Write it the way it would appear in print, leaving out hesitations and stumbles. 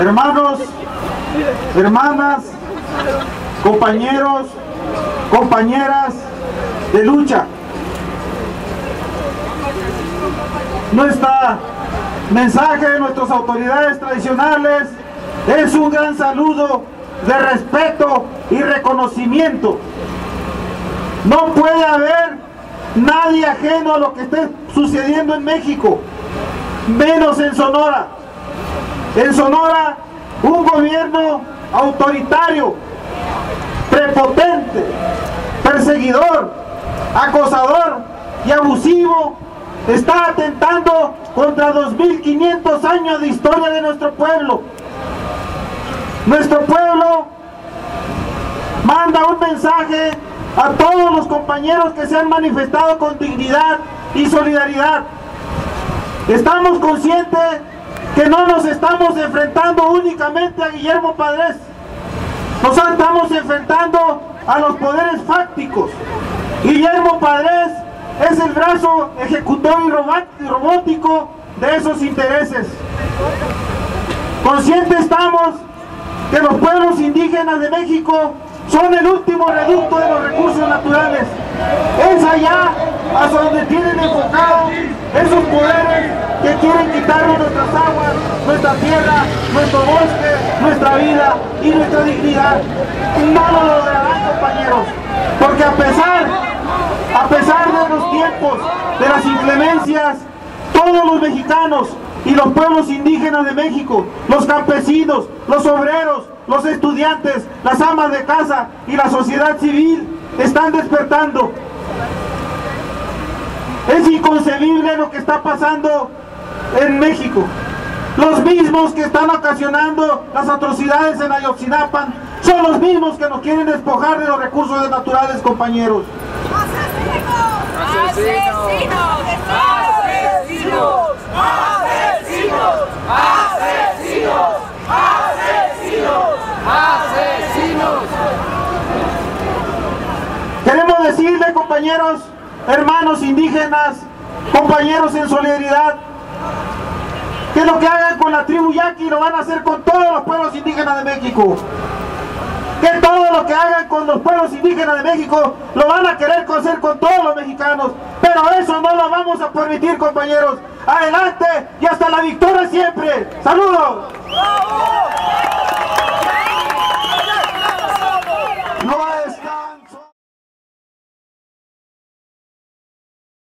Hermanos, hermanas, compañeros, compañeras de lucha, nuestro mensaje de nuestras autoridades tradicionales es un gran saludo de respeto y reconocimiento. No puede haber nadie ajeno a lo que esté sucediendo en México, menos en Sonora. En Sonora, un gobierno autoritario, prepotente, perseguidor, acosador y abusivo está atentando contra 2.500 años de historia de nuestro pueblo. Nuestro pueblo manda un mensaje a todos los compañeros que se han manifestado con dignidad y solidaridad. Estamos conscientes que no nos estamos enfrentando únicamente a Guillermo Padrés, nos estamos enfrentando a los poderes fácticos. Guillermo Padrés es el brazo ejecutor y robótico de esos intereses. Conscientes estamos que los pueblos indígenas de México son el último reducto de los recursos naturales. Es allá hacia donde tienen enfocados esos poderes que quieren quitarnos nuestras aguas, nuestra tierra, nuestro bosque, nuestra vida y nuestra dignidad. No lo lograrán, compañeros, porque a pesar de los tiempos, de las inclemencias, todos los mexicanos y los pueblos indígenas de México, los campesinos, los obreros, los estudiantes, las amas de casa y la sociedad civil están despertando. Es inconcebible lo que está pasando en México. Los mismos que están ocasionando las atrocidades en Ayotzinapa son los mismos que nos quieren despojar de los recursos naturales, compañeros. ¡Asesinos! ¡Asesinos! ¡Asesinos! ¡Asesinos! ¡Asesinos! ¡Asesinos! Queremos decirle, compañeros, hermanos indígenas, compañeros en solidaridad, que lo que hagan con la tribu Yaqui lo van a hacer con todos los pueblos indígenas de México. Que todo lo que hagan con los pueblos indígenas de México lo van a querer hacer con todos los mexicanos, pero eso no lo vamos a permitir, compañeros. Adelante y hasta la victoria siempre. ¡Saludos!